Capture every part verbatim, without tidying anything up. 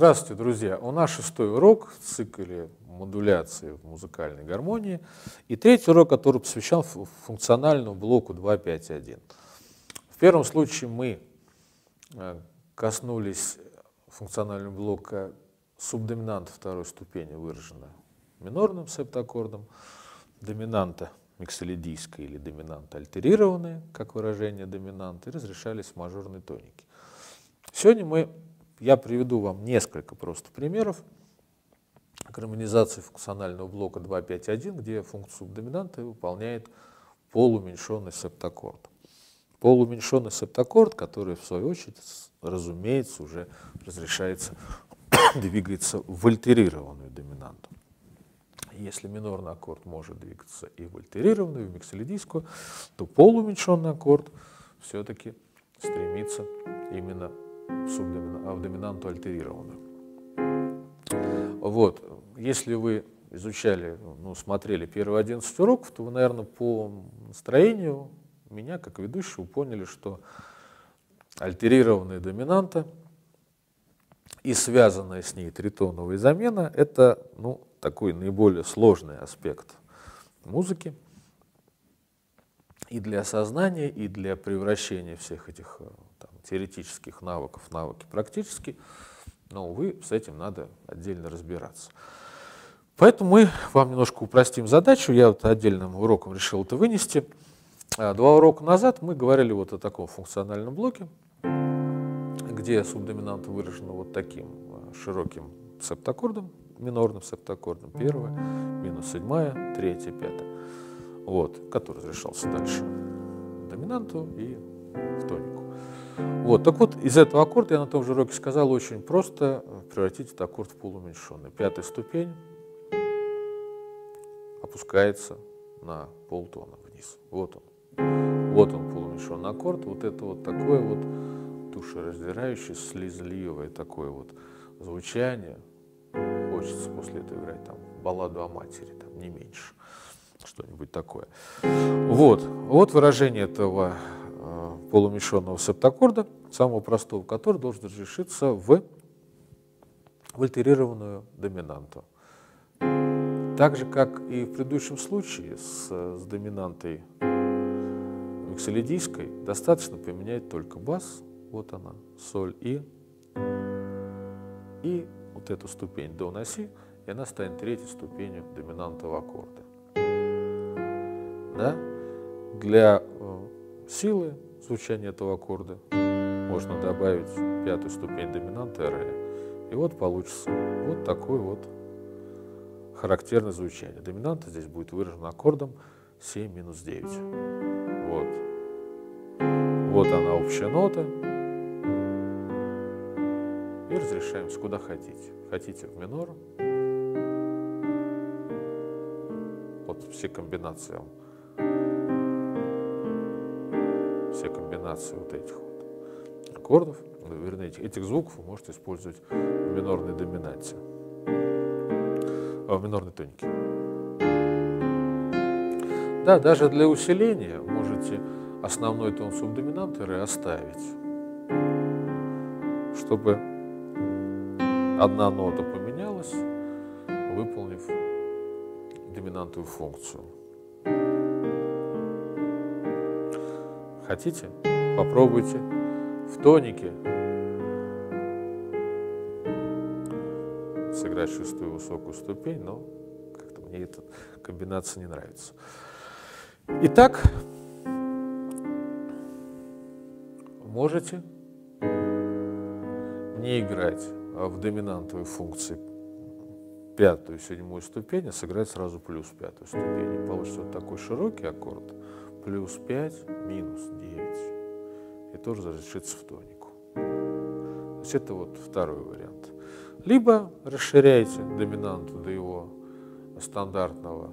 Здравствуйте, друзья! У нас шестой урок в цикле модуляции музыкальной гармонии и третий урок, который посвящен функциональному блоку два пять один. В первом случае мы коснулись функционального блока субдоминанта второй ступени, выражена минорным септаккордом, доминанта миксолидийской или доминанта альтерированной, как выражение доминанта, и разрешались в мажорной тонике. Сегодня мы Я приведу вам несколько просто примеров гармонизации функционального блока два пять один, где функцию субдоминанта выполняет полуменьшенный септаккорд. Полуменьшенный септаккорд, который в свою очередь, разумеется, уже разрешается, двигается в альтерированную доминанту. Если минорный аккорд может двигаться и в альтерированную, и в миксолидийскую, то полуменьшенный аккорд все-таки стремится именно а в доминанту альтерированную. Вот. Если вы изучали, ну, смотрели первые одиннадцать уроков, то вы, наверное, по настроению меня, как ведущего, поняли, что альтерированная доминанта и связанная с ней тритоновая замена — это, ну, такой наиболее сложный аспект музыки. И для осознания, и для превращения всех этих там теоретических навыков в навыки практически, но, увы, с этим надо отдельно разбираться. Поэтому мы вам немножко упростим задачу. Я вот отдельным уроком решил это вынести. Два урока назад мы говорили вот о таком функциональном блоке, где субдоминанта выражена вот таким широким септаккордом, минорным септаккордом, первая, минус седьмая, третья, пятая. Вот, который разрешался дальше в доминанту и в тонику. Вот, так вот, из этого аккорда, я на том же уроке сказал, очень просто превратить этот аккорд в полуменьшенный. Пятая ступень опускается на полтона вниз. Вот он. Вот он, полуменьшенный аккорд. Вот это вот такое вот душераздирающее, слезливое такое вот звучание. Хочется после этого играть там балладу о матери, там, не меньше. Что-нибудь такое. Вот, вот выражение этого э, полуменьшенного септаккорда, самого простого, который должен разрешиться в, в альтерированную доминанту. Так же, как и в предыдущем случае с, с доминантой миксолидийской, достаточно поменять только бас, вот она, соль и, и вот эту ступень до на си, и она станет третьей ступенью доминантного аккорда. Да? Для э, силы звучания этого аккорда можно добавить пятую ступень доминанта ре. И вот получится вот такое вот характерное звучание. Доминанта здесь будет выражена аккордом семь минус девять. Вот. Вот она, общая нота. И разрешаемся куда хотите. Хотите в минор. Вот все комбинации вам. Все комбинации вот этих вот аккордов, вернее, этих, этих звуков вы можете использовать в минорной доминанте, а, в минорной тонике. Да, даже для усиления можете основной тон субдоминанта ре оставить, чтобы одна нота поменялась, выполнив доминантную функцию. Хотите? Попробуйте в тонике сыграть шестую высокую ступень, но как-то мне эта комбинация не нравится. Итак, можете не играть в доминантовой функции пятую, седьмую ступень, а сыграть сразу плюс пятую ступень. И получится вот такой широкий аккорд. Плюс пять, минус девять. И тоже разрешится в тонику. То есть это вот второй вариант. Либо расширяйте доминанту до его стандартного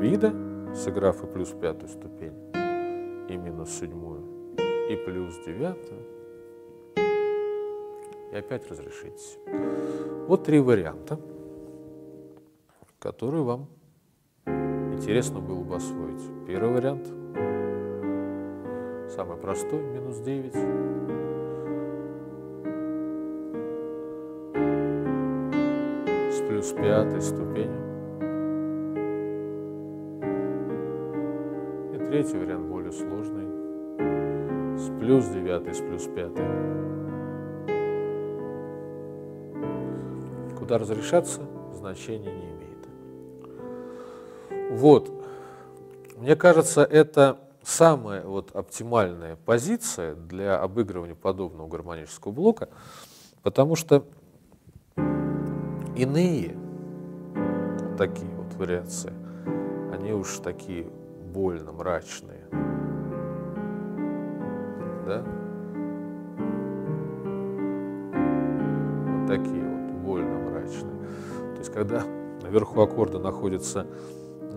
вида, сыграв и плюс пятую ступень, и минус седьмую, и плюс девятую. И опять разрешитесь. Вот три варианта, которые вам интересно было бы освоить. Первый вариант, самый простой, минус девять. с пятой ступенью. И третий вариант более сложный. С плюс девятой, с плюс пятой. Куда разрешаться, значения не имеет. Вот. Мне кажется, это самая вот оптимальная позиция для обыгрывания подобного гармонического блока, потому что иные такие вот вариации, они уж такие больно мрачные, да? Вот такие вот больно мрачные. То есть когда наверху аккорда находится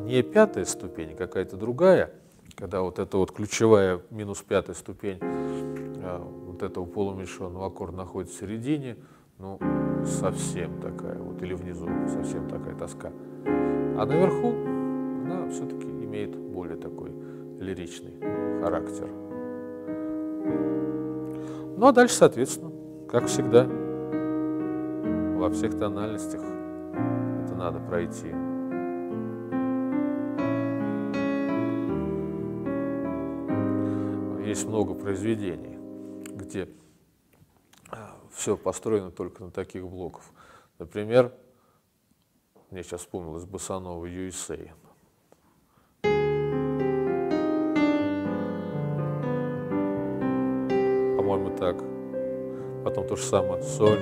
не пятая ступень, а какая-то другая, когда вот эта вот ключевая минус пятая ступень вот этого полуменьшенного аккорда находится в середине, ну, совсем такая вот, или внизу, совсем такая тоска. А наверху она все-таки имеет более такой лиричный характер. Ну, а дальше, соответственно, как всегда, во всех тональностях это надо пройти. Есть много произведений, где все построено только на таких блоках. Например, мне сейчас вспомнилось Bossa Nova ю эс эй. По-моему, так. Потом то же самое. Соль.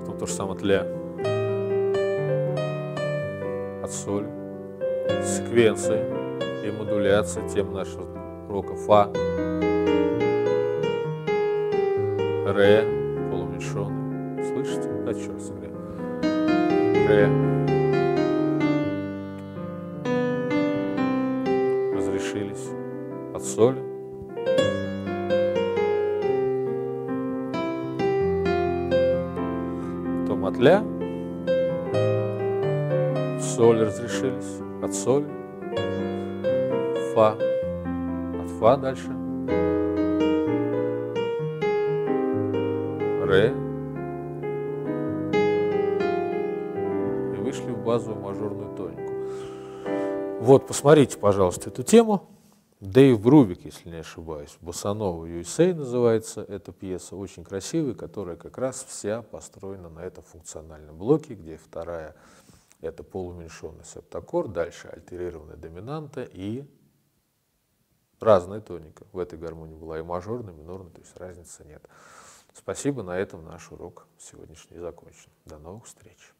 Потом то же самое. Ля. От соль, секвенции и модуляции, тем нашего урока фа, ре, полуменьшенный, слышите? Да черт с игры. Ре, разрешились от соли, потом от ля. Соль разрешились, от соль, фа, от фа дальше, ре, и вышли в базовую мажорную тонику. Вот, посмотрите, пожалуйста, эту тему. Дейв Брубек, если не ошибаюсь, Bossa Nova ю эс эй называется эта пьеса, очень красивая, которая как раз вся построена на этом функциональном блоке, где вторая это полуменьшенный септаккорд, дальше альтерированная доминанта и разная тоника. В этой гармонии была и мажорная, и минорная, то есть разницы нет. Спасибо, на этом наш урок сегодняшний закончен. До новых встреч!